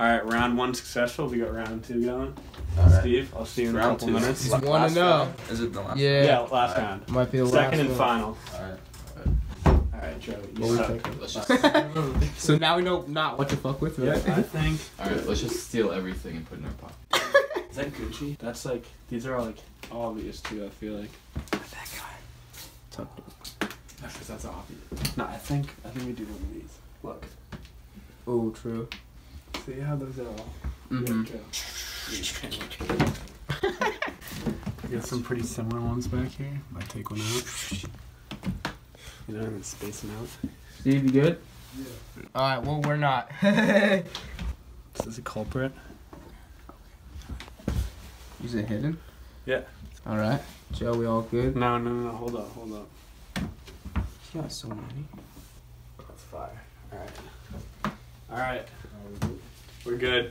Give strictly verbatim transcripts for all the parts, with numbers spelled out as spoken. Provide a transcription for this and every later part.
All right, round one successful. We got round two going. All right. Steve, I'll see you in round a couple two. minutes. He's one and zero. Is it the last? Yeah, yeah last right. round. Might be the second last and final. All right. All right, Joe, you well, suck. So now we know not what to fuck with, right? Yeah, I think. All right, let's just steal everything and put it in our pocket. Is that Gucci? That's like, these are all like obvious too, I feel like. That guy. That's, that's obvious. No, I think, I think we do one of these. Look. Oh, true. See how those are all? Mm-hmm. Yeah, we got some pretty similar ones back here. Might take one out. You know, I'm spacing out. Steve, you good? Yeah. Alright, well, we're not. Is this a culprit? Is it hidden? Yeah. Alright. Joe, we all good? No, no, no, hold up, hold up. You got so many. That's fire. Alright. Alright. We're good.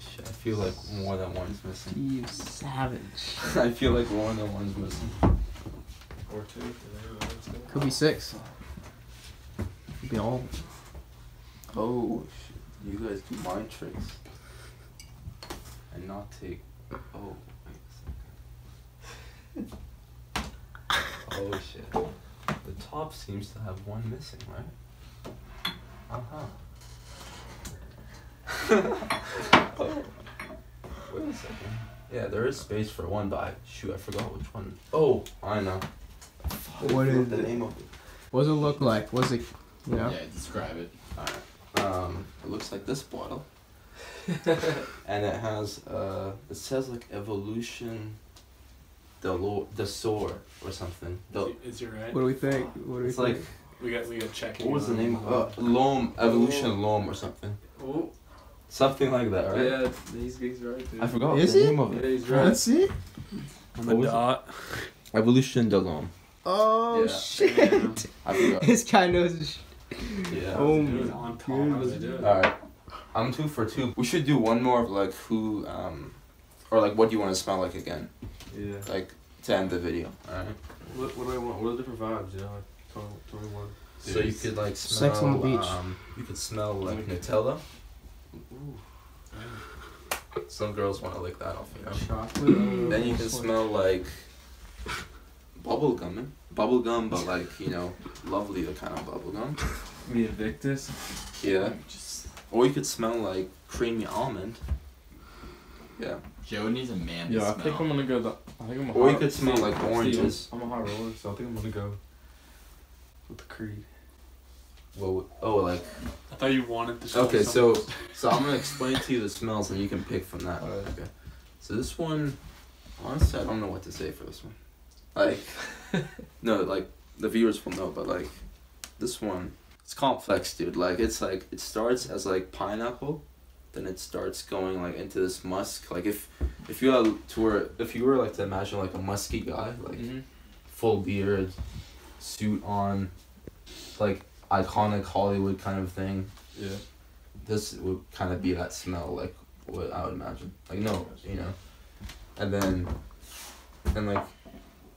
Shit, I feel like more than one's missing. You savage. I feel like more than one's missing. Or two. Could be six. Could be all. Oh, shit. You guys do mind tricks. And not take. Oh, wait a second. Oh, shit. The top seems to have one missing, right? Uh huh. Oh. Wait a second. Yeah, there is space for one, but I, shoot, I forgot which one. Oh, I know. What is the name of it? What does it look like? What's it? You know? Yeah, describe it. Alright. Um, it looks like this bottle. And it has, uh, it says like Evolution Delor Desor or something. Del is it right? What do we think? What do we it's think? Like, we got, we got checking. What was the name of it? Uh, Loam, Evolution oh. Loam or something. Oh. Something like that, right? Yeah, he's, he's right, dude. I forgot is the it? name of it. Yeah, he's right. Let's see. On the dot. It? Evolution Delorme. Oh, yeah. Shit. Yeah. I forgot. This guy knows his shit. Yeah. Oh, my God. How does he do it? All right. I'm two for two. We should do one more of, like, who, um, or, like, what do you want to smell like again? Yeah. Like, to end the video. All right. What, what do I want? What are the different vibes, you know? Like, twenty-one. So, so you could, like, smell, sex on the beach. Um, you could smell, like, Nutella. Ooh. Some girls want to lick that off, you know? Chocolate. Then you can smell like bubblegum, bubblegum, but like, you know, lovely, the kind of bubblegum. The Invictus? Yeah. Just... Or you could smell like creamy almond. Yeah. Joe needs a man yeah, to I smell. Yeah, I think I'm gonna go the. I think I'm or you could smell like oranges. I'm a hot roller, so I think I'm gonna go with the Creed. Well, oh, like. I thought you wanted to. Okay, so so I'm gonna explain to you the smells, and you can pick from that. Right. Okay. So this one, honestly, I don't know what to say for this one. Like, no, like the viewers will know, but like, this one, it's complex, dude. Like, it's like it starts as like pineapple, then it starts going like into this musk. Like if if you had to were if you were like to imagine like a musky guy, like mm-hmm. full beard, suit on, like. Iconic Hollywood kind of thing. Yeah. This would kind of be that smell, like what I would imagine. Like no, you know. And then, and like,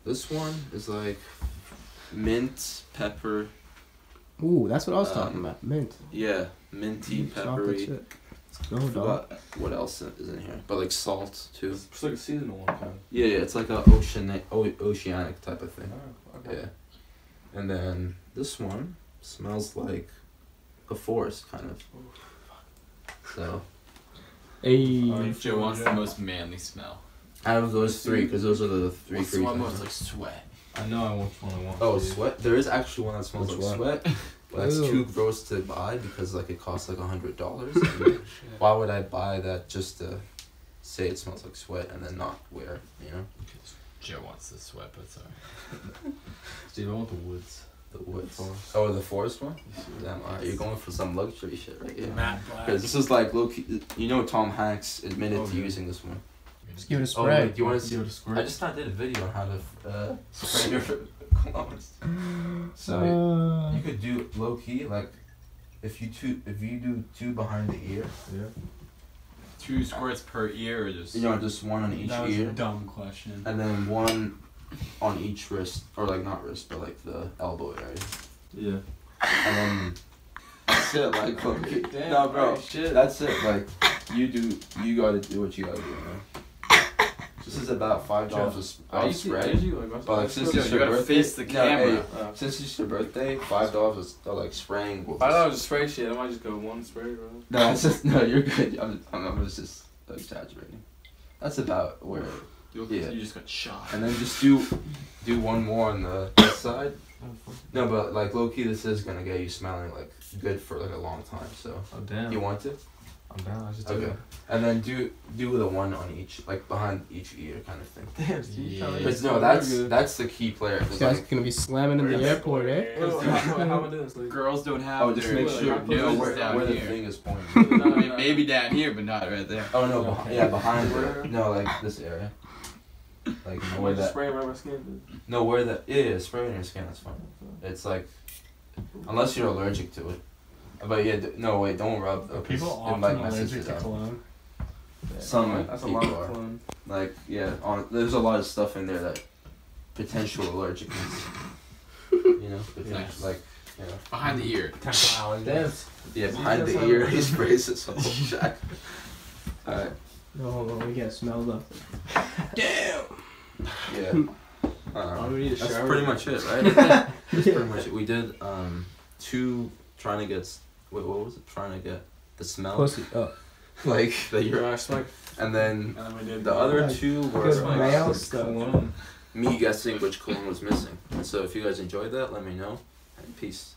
this one is like mint, pepper. Ooh, that's what I was um, talking about. Mint. Yeah, minty, peppery. No dog. What else is in here? But like salt too. It's like a seasonal one. Kind of. Yeah, yeah. It's like a oceanic, oceanic type of thing. Oh, okay. Yeah. And then this one. Smells like a forest, kind of. So. Hey. I think Joe wants the most manly smell. Out of those three, because those are the three. What's the one that's like sweat? I know I want one I want. Oh, sweat? There is actually one that smells like sweat. But that's too gross to buy because like it costs like a hundred dollars. Why would I buy that just to say it smells like sweat and then not wear it, you know? Joe wants the sweat, but sorry. Dude, I want the woods. The woods. Oh, the forest one? Damn, alright, you're going for some luxury shit right here. Matte black. Because this is like, look, you know Tom Hanks admitted oh, to yeah. using this one. Just give it a spray. Oh, wait, do you want to see what a squirt? I just not did a video on how to uh, spray your clones. So, uh, you could do low-key, like, if you two, if you do two behind the ear. Yeah. Two squirts per ear or just... You know, just one on each that was ear. That a dumb question. And then one... On each wrist, or like not wrist, but like the elbow area. Yeah. And then that's it, like, fuck it. Damn, no, bro, right, shit. That's it, like, you do, you gotta do what you gotta do, man. This is about five dollars a I spread. Did you, like, but like, since it's your birthday, face the camera. No, hey, oh. Since it's your birthday, five dollars a like spraying. Five dollars a spray shit. I might just go one spray, bro. No, it's just no. You're good. I'm, I'm, I'm just exaggerating. That's about where. You'll, yeah. You just got shot. And then just do, do one more on the this side. No, but like low key, this is gonna get you smelling like good for like a long time. So. Oh damn. You want to? I'm down, I just do okay. It. And then do do the one on each, like behind each ear kind of thing. Damn, yeah. But no, that's that's the key player. This guy's like, gonna be slamming in the airport, eh? Girls, how am I doing this, like? Girls don't have. Oh, just make sure you know where, where the thing is pointing. No, I mean, maybe down here, but not right there. Oh no, behind, yeah, behind where? No, like this area. Like no where that. Spray right my skin. Dude. No, where the yeah, yeah spray on your skin. That's fine. It's like, unless you're allergic to it. But yeah, no wait, don't rub. Though, people often like allergic to cologne. Yeah. Some yeah, that's people a lot of cologne. Like yeah, on, there's a lot of stuff in there that potential allergic. You know, yes. Like yeah. Behind the ear. Potential allergies. Yeah, behind the ear, he sprays his whole shack. All right. No, hold on, we get smelled up. Damn. Yeah. Um, we that's pretty much it, right? That's pretty much it. We did um two. Trying to get, wait, what was it? Trying to get the smell. Pussy up. Like the urine smell. And then and the other like, two were like, stuff. Me guessing which cologne was missing. And so if you guys enjoyed that, let me know. And peace.